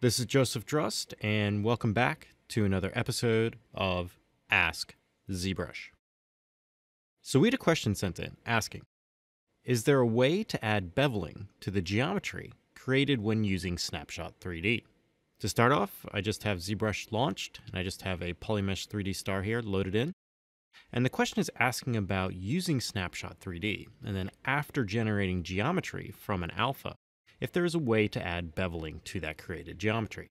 This is Joseph Drust, and welcome back to another episode of Ask ZBrush. So we had a question sent in asking, is there a way to add beveling to the geometry created when using Snapshot 3D? To start off, I just have ZBrush launched, and I just have a Polymesh 3D star here loaded in. And the question is asking about using Snapshot 3D, and then after generating geometry from an alpha, if there is a way to add beveling to that created geometry.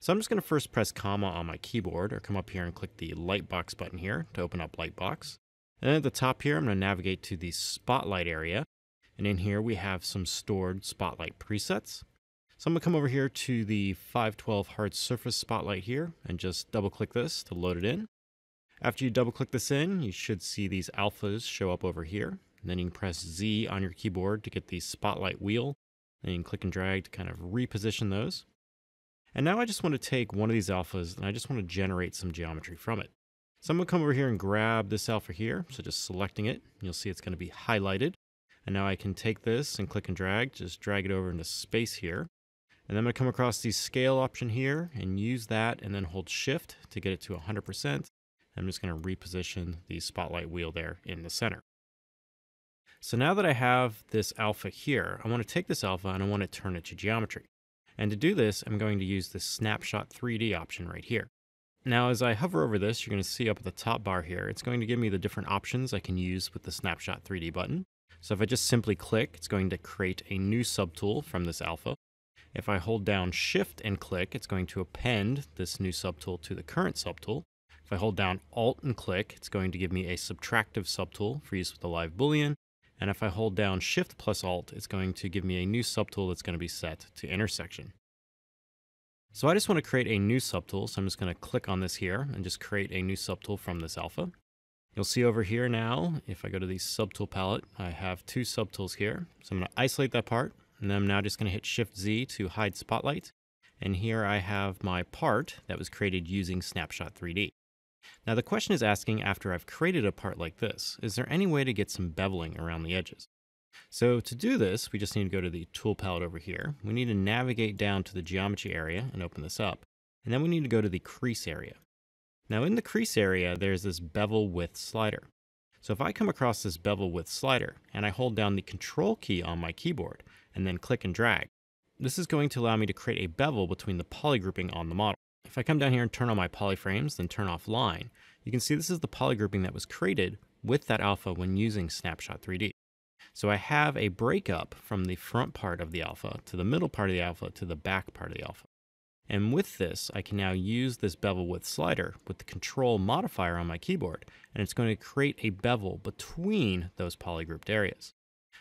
So I'm just going to first press comma on my keyboard, or come up here and click the Lightbox button here to open up Lightbox. And then at the top here, I'm going to navigate to the Spotlight area. And in here, we have some stored Spotlight presets. So I'm going to come over here to the 512 hard surface Spotlight here and just double click this to load it in. After you double click this in, you should see these alphas show up over here. And then you can press Z on your keyboard to get the Spotlight wheel. And you can click and drag to kind of reposition those. And now I just want to take one of these alphas and I just want to generate some geometry from it. So I'm going to come over here and grab this alpha here. So just selecting it, you'll see it's going to be highlighted. And now I can take this and click and drag, just drag it over into space here. And then I'm going to come across the scale option here and use that and then hold shift to get it to 100%. I'm just going to reposition the Spotlight wheel there in the center. So now that I have this alpha here, I want to take this alpha and I want to turn it to geometry. And to do this, I'm going to use the Snapshot 3D option right here. Now, as I hover over this, you're going to see up at the top bar here, it's going to give me the different options I can use with the Snapshot 3D button. So if I just simply click, it's going to create a new subtool from this alpha. If I hold down Shift and click, it's going to append this new subtool to the current subtool. If I hold down Alt and click, it's going to give me a subtractive subtool for use with a live Boolean. And if I hold down Shift plus Alt, it's going to give me a new subtool that's going to be set to intersection. So I just want to create a new subtool, so I'm just going to click on this here and just create a new subtool from this alpha. You'll see over here now, if I go to the subtool palette, I have two subtools here. So I'm going to isolate that part, and then I'm now just going to hit Shift Z to hide Spotlight. And here I have my part that was created using Snapshot 3D. Now the question is asking, after I've created a part like this, is there any way to get some beveling around the edges? So to do this, we just need to go to the tool palette over here. We need to navigate down to the geometry area and open this up. And then we need to go to the crease area. Now in the crease area, there's this bevel width slider. So if I come across this bevel width slider and I hold down the control key on my keyboard and then click and drag, this is going to allow me to create a bevel between the poly grouping on the model. If I come down here and turn on my poly frames, then turn off line, you can see this is the poly grouping that was created with that alpha when using Snapshot 3D. So I have a breakup from the front part of the alpha to the middle part of the alpha to the back part of the alpha. And with this, I can now use this bevel width slider with the control modifier on my keyboard, and it's going to create a bevel between those poly grouped areas.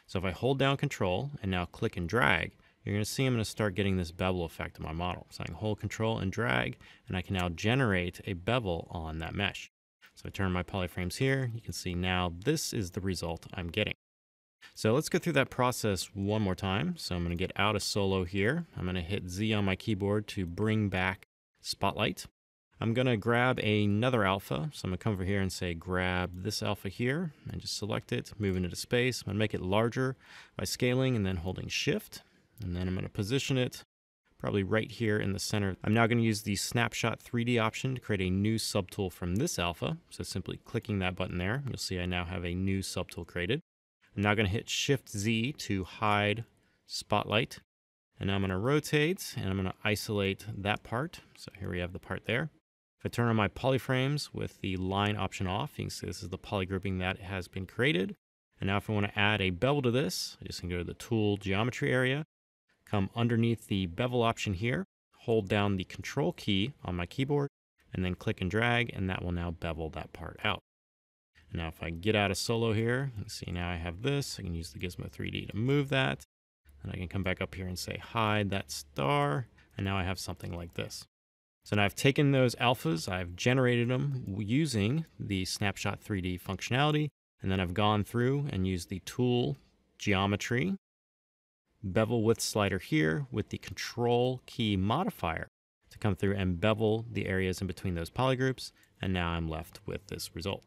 So if I hold down control and now click and drag, you're going to see I'm going to start getting this bevel effect in my model. So I can hold control and drag, and I can now generate a bevel on that mesh. So I turn my polyframes here. You can see now this is the result I'm getting. So let's go through that process one more time. So I'm going to get out of solo here. I'm going to hit Z on my keyboard to bring back Spotlight. I'm going to grab another alpha. So I'm going to come over here and say grab this alpha here and just select it, move it into space. I'm going to make it larger by scaling and then holding Shift. And then I'm going to position it probably right here in the center. I'm now going to use the Snapshot 3D option to create a new subtool from this alpha. So simply clicking that button there, you'll see I now have a new subtool created. I'm now going to hit Shift Z to hide Spotlight. And now I'm going to rotate and I'm going to isolate that part. So here we have the part there. If I turn on my polyframes with the line option off, you can see this is the poly grouping that has been created. And now if I want to add a bevel to this, I just can go to the tool geometry area. Come underneath the bevel option here, hold down the control key on my keyboard, and then click and drag, and that will now bevel that part out. And now if I get out of solo here, you can see now I have this. I can use the Gizmo 3D to move that, and I can come back up here and say hide that star, and now I have something like this. So now I've taken those alphas, I've generated them using the Snapshot 3D functionality, and then I've gone through and used the tool geometry bevel width slider here with the control key modifier to come through and bevel the areas in between those poly groups, and now I'm left with this result.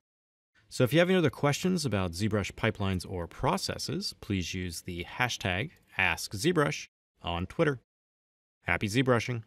So if you have any other questions about ZBrush pipelines or processes, please use the hashtag AskZBrush on Twitter. Happy ZBrushing!